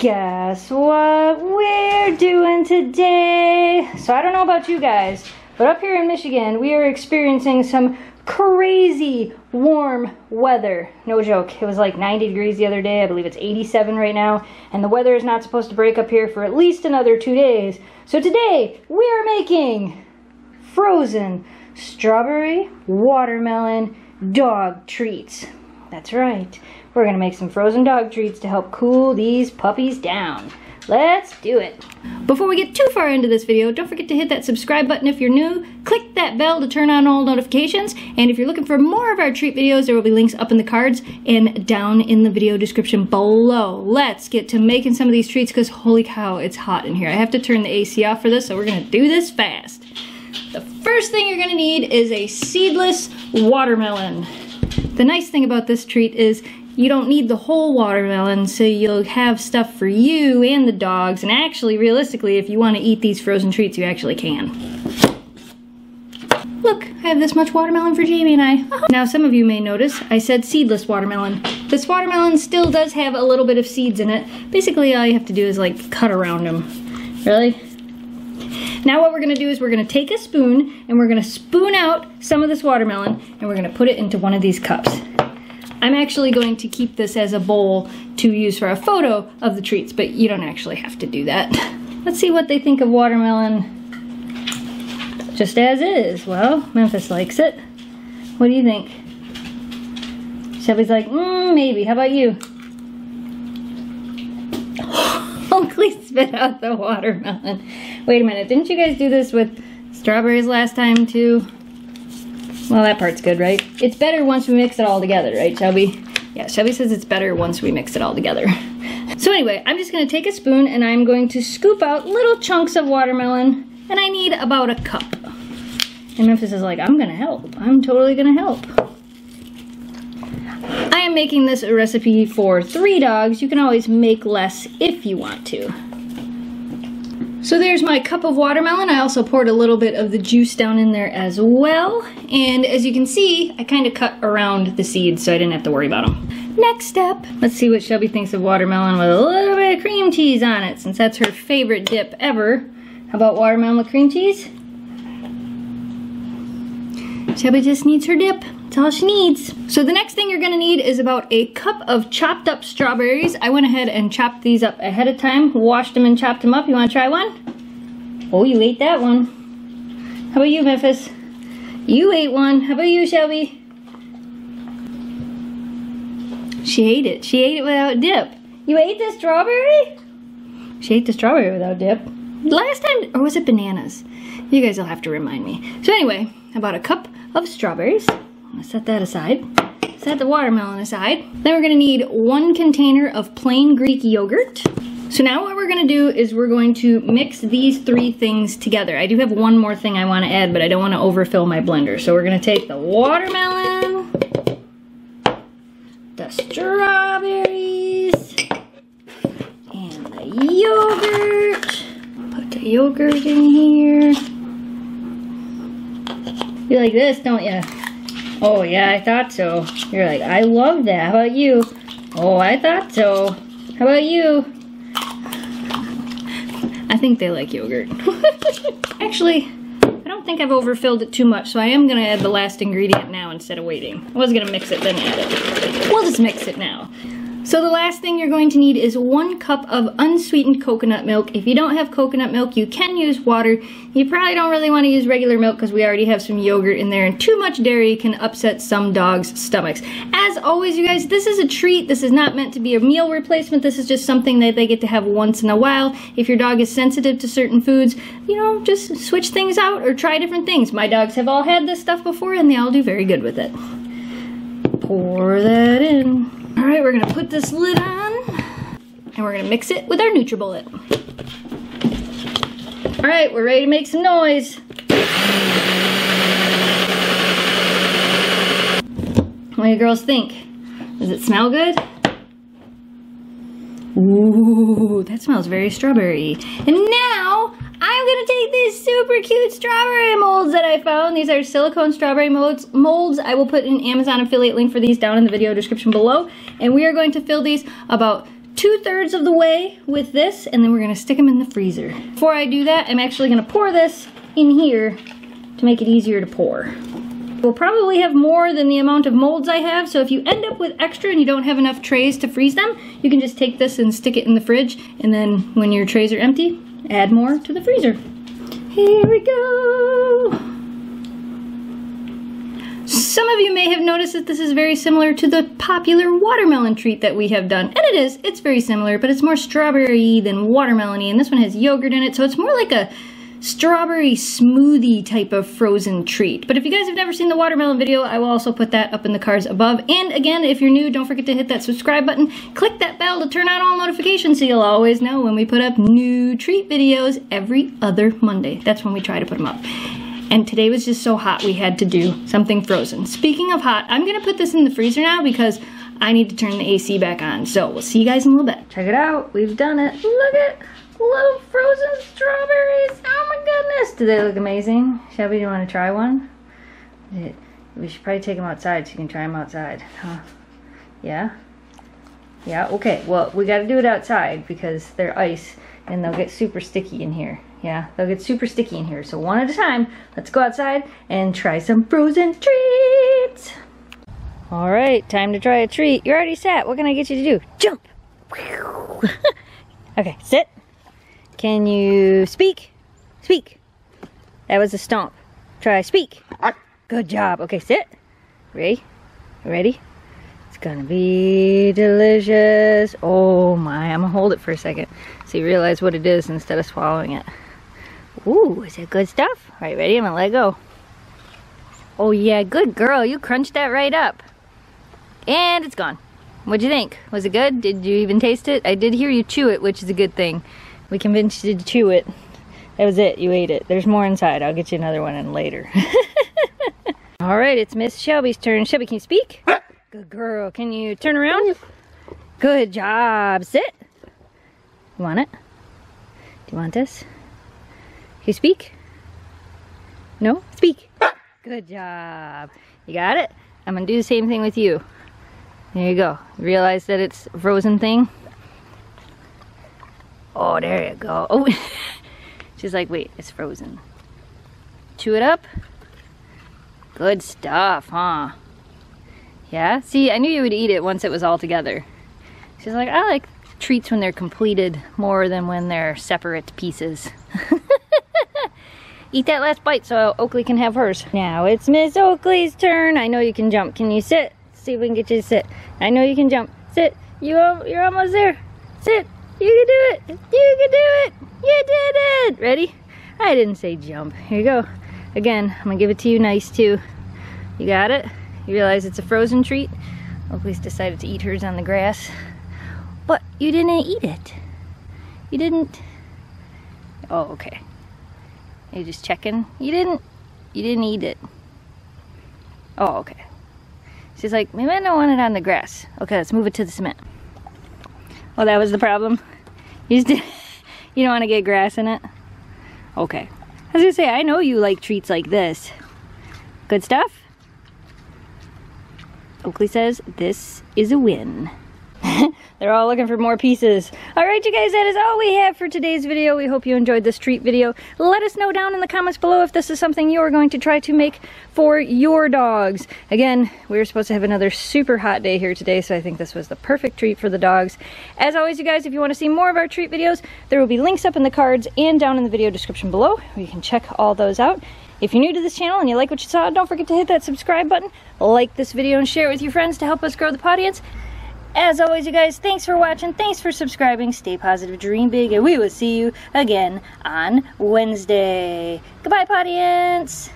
Guess what we're doing today? So I don't know about you guys, but up here in Michigan, we are experiencing some crazy warm weather. No joke. It was like 90 degrees the other day. I believe it's 87 right now. And the weather is not supposed to break up here for at least another 2 days. So today, we are making frozen strawberry watermelon dog treats. That's right. We're gonna make some frozen dog treats to help cool these puppies down. Let's do it. Before we get too far into this video, don't forget to hit that subscribe button if you're new. Click that bell to turn on all notifications. And if you're looking for more of our treat videos, there will be links up in the cards and down in the video description below. Let's get to making some of these treats because holy cow, it's hot in here. I have to turn the AC off for this, so we're gonna do this fast. The first thing you're gonna need is a seedless watermelon. The nice thing about this treat is you don't need the whole watermelon, so you'll have stuff for you and the dogs, and actually, realistically, if you want to eat these frozen treats, you actually can. Look, I have this much watermelon for Jamie and I. Now, some of you may notice I said seedless watermelon. This watermelon still does have a little bit of seeds in it. Basically, all you have to do is, like, cut around them. Really? Now what we're going to do is we're going to take a spoon and we're going to spoon out some of this watermelon and we're going to put it into one of these cups. I'm actually going to keep this as a bowl to use for a photo of the treats, but you don't actually have to do that. Let's see what they think of watermelon just as is. Well, Memphis likes it. What do you think? Shelby's like, maybe. How about you? Please spit out the watermelon. Wait a minute, didn't you guys do this with strawberries last time too? Well, that part's good, right? It's better once we mix it all together, right, Shelby? Yeah, Shelby says it's better once we mix it all together. So anyway, I'm just gonna take a spoon and I'm going to scoop out little chunks of watermelon, and I need about a cup. And Memphis is like, I'm gonna help. I'm totally gonna help. I am making this a recipe for 3 dogs. You can always make less if you want to. So there's my cup of watermelon. I also poured a little bit of the juice down in there as well. And as you can see, I kind of cut around the seeds so I didn't have to worry about them. Next step, let's see what Shelby thinks of watermelon with a little bit of cream cheese on it, since that's her favorite dip ever. How about watermelon with cream cheese? Shelby just needs her dip. That's all she needs. So the next thing you're gonna need is about a cup of chopped up strawberries. I went ahead and chopped these up ahead of time, washed them and chopped them up. You wanna try one? Oh, you ate that one. How about you, Memphis? You ate one. How about you, Shelby? She ate it. She ate it without dip. You ate the strawberry? She ate the strawberry without dip. Last time, or was it bananas? You guys will have to remind me. So anyway, about a cup of strawberries. I'm gonna set that aside. Set the watermelon aside. Then we're gonna need 1 container of plain Greek yogurt. So now what we're gonna do is we're going to mix these 3 things together. I do have one more thing I wanna add, but I don't wanna overfill my blender. So we're gonna take the watermelon, the strawberries, and the yogurt. Put the yogurt in here. You like this, don't you? Oh yeah, I thought so. You're like, I love that. How about you? Oh, I thought so. How about you? I think they like yogurt. Actually, I don't think I've overfilled it too much, so I am gonna add the last ingredient now instead of waiting. I was gonna mix it, then add it. We'll just mix it now. So the last thing you're going to need is 1 cup of unsweetened coconut milk. If you don't have coconut milk, you can use water. You probably don't really want to use regular milk because we already have some yogurt in there, and too much dairy can upset some dogs' stomachs. As always, you guys, this is a treat. This is not meant to be a meal replacement. This is just something that they get to have once in a while. If your dog is sensitive to certain foods, you know, just switch things out or try different things. My dogs have all had this stuff before, and they all do very good with it. Pour that in. All right, we're gonna put this lid on and we're gonna mix it with our Nutribullet. All right, we're ready to make some noise. What do you girls think? Does it smell good? Ooh, that smells very strawberry. And now I'm gonna take these super cute strawberry molds that I found. These are silicone strawberry molds. I will put an Amazon affiliate link for these down in the video description below. And we are going to fill these about 2/3 of the way with this, and then we're gonna stick them in the freezer. Before I do that, I'm actually gonna pour this in here to make it easier to pour. We'll probably have more than the amount of molds I have, so if you end up with extra and you don't have enough trays to freeze them, you can just take this and stick it in the fridge, and then when your trays are empty, add more to the freezer. Here we go! Some of you may have noticed that this is very similar to the popular watermelon treat that we have done, and it is. It's very similar, but it's more strawberry than watermelon-y, and this one has yogurt in it, so it's more like a strawberry smoothie type of frozen treat. But if you guys have never seen the watermelon video, I will also put that up in the cards above. And again, if you're new, don't forget to hit that subscribe button, click that bell to turn on all notifications so you'll always know when we put up new treat videos every other Monday. That's when we try to put them up. And today was just so hot we had to do something frozen. Speaking of hot, I'm gonna put this in the freezer now because I need to turn the AC back on. So we'll see you guys in a little bit. Check it out, we've done it. Look at little frozen strawberries. Oh my goodness, do they look amazing? Shelby, do you want to try one? We should probably take them outside so you can try them outside, huh? Yeah? Yeah, okay, well, we gotta do it outside because they're ice and they'll get super sticky in here. Yeah, they'll get super sticky in here, so one at a time, let's go outside and try some frozen treats. All right, time to try a treat. You're already sat, what can I get you to do? Jump! Okay, sit. Can you speak? Speak. That was a stomp. Try speak. Good job. Okay, sit. Ready? Ready? It's gonna be delicious. Oh my, I'm gonna hold it for a second so you realize what it is instead of swallowing it. Ooh, is it good stuff? All right, ready? I'm gonna let go. Oh yeah, good girl. You crunched that right up. And it's gone. What'd you think? Was it good? Did you even taste it? I did hear you chew it, which is a good thing. We convinced you to chew it. That was it, you ate it. There's more inside, I'll get you another one in later. All right, it's Miss Shelby's turn. Shelby, can you speak? Good girl, can you turn around? Good job, sit. You want it? Do you want this? Can you speak? No, speak. Good job, you got it? I'm gonna do the same thing with you. There you go, realize that it's a frozen thing? Oh, there you go. Oh, she's like, wait, it's frozen. Chew it up. Good stuff, huh? Yeah? See, I knew you would eat it once it was all together. She's like, I like treats when they're completed more than when they're separate pieces. Eat that last bite so Oakley can have hers. Now it's Miss Oakley's turn. I know you can jump. Can you sit? See if we can get you to sit. I know you can jump. Sit. You're almost there. Sit. You can do it! You can do it! You did it! Ready? I didn't say jump. Here you go. Again, I'm gonna give it to you nice too. You got it? You realize it's a frozen treat? Oakley's decided to eat hers on the grass. But you didn't eat it. You didn't... Oh, okay. You're just checking. You didn't eat it. Oh, okay. She's like, maybe I don't want it on the grass. Okay, let's move it to the cement. Oh, that was the problem? You don't want to get grass in it? Okay. I was gonna say, I know you like treats like this. Good stuff? Oakley says, this is a win. They're all looking for more pieces. All right, you guys, that is all we have for today's video. We hope you enjoyed this treat video. Let us know down in the comments below if this is something you are going to try to make for your dogs. Again, we were supposed to have another super hot day here today, so I think this was the perfect treat for the dogs. As always, you guys, if you want to see more of our treat videos, there will be links up in the cards and down in the video description below, where you can check all those out. If you're new to this channel and you like what you saw, don't forget to hit that subscribe button, like this video, and share it with your friends to help us grow the audience. As always, you guys, thanks for watching, thanks for subscribing, stay positive, dream big, and we will see you again on Wednesday. Goodbye, audience!